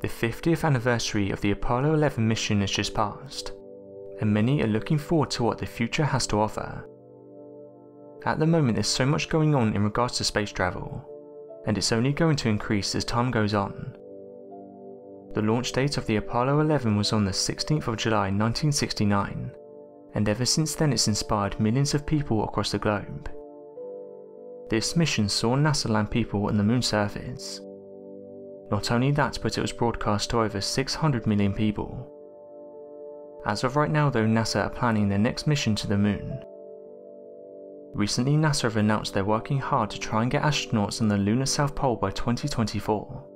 The 50th anniversary of the Apollo 11 mission has just passed, and many are looking forward to what the future has to offer. At the moment, there's so much going on in regards to space travel, and it's only going to increase as time goes on. The launch date of the Apollo 11 was on the 16th of July 1969, and ever since then it's inspired millions of people across the globe. This mission saw NASA land people on the Moon surface. Not only that, but it was broadcast to over 600 million people. As of right now though, NASA are planning their next mission to the Moon. Recently, NASA have announced they're working hard to try and get astronauts on the lunar South Pole by 2024.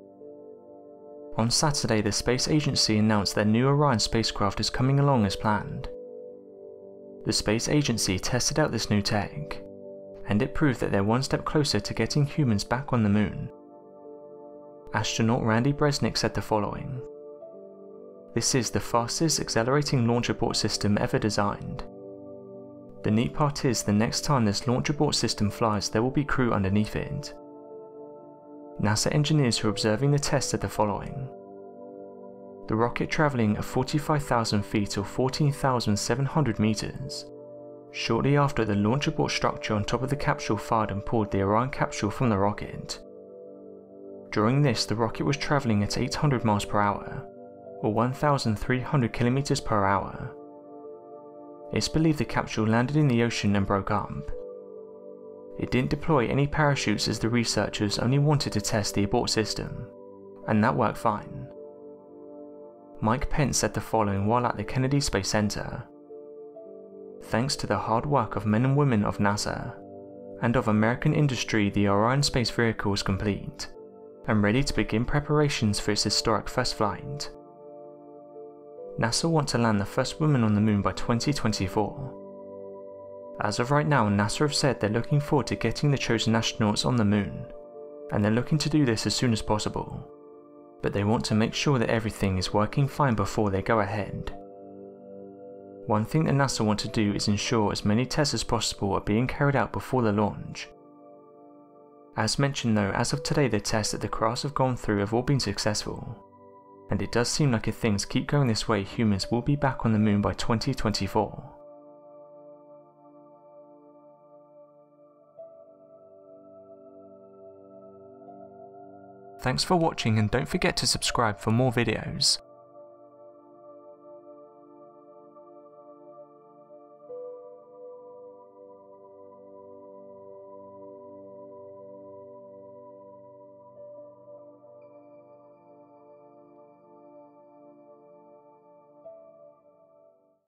On Saturday, the space agency announced their new Orion spacecraft is coming along as planned. The space agency tested out this new tech, and it proved that they're one step closer to getting humans back on the Moon. Astronaut Randy Bresnik said the following: "This is the fastest accelerating launch abort system ever designed. The neat part is the next time this launch abort system flies, there will be crew underneath it." NASA engineers who are observing the test said the following: "The rocket travelling at 45,000 feet or 14,700 meters. Shortly after, the launch abort structure on top of the capsule fired and pulled the Orion capsule from the rocket. During this, the rocket was travelling at 800 miles per hour, or 1,300 kilometers per hour. It's believed the capsule landed in the ocean and broke up. It didn't deploy any parachutes as the researchers only wanted to test the abort system, and that worked fine." Mike Pence said the following while at the Kennedy Space Center: "Thanks to the hard work of men and women of NASA, and of American industry, the Orion space vehicle is complete, and ready to begin preparations for its historic first flight." NASA want to land the first woman on the Moon by 2024. As of right now, NASA have said they're looking forward to getting the chosen astronauts on the Moon, and they're looking to do this as soon as possible, but they want to make sure that everything is working fine before they go ahead. One thing that NASA want to do is ensure as many tests as possible are being carried out before the launch. As mentioned though, as of today, the tests that the crafts have gone through have all been successful, and it does seem like if things keep going this way, humans will be back on the Moon by 2024. Thanks for watching, and don't forget to subscribe for more videos.